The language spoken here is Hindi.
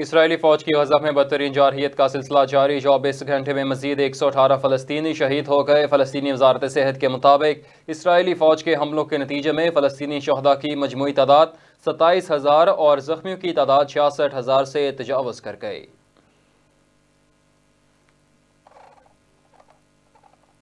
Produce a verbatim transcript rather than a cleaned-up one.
इसराइली फौज की गजा में बदतरीन जारहियत का सिलसिला जारी। चौबीस घंटे में मजीद एक सौ अठारह फलस्तीनी शहीद हो गए। फलस्तीनी वजारत सेहत के मुताबिक इसराइली फौज के हमलों के नतीजे में फलस्तीनी शहदा की मजमूई तादाद सत्ताईस हज़ार और जख्मियों की तादाद छियासठ हज़ार से तजावज़ कर गई।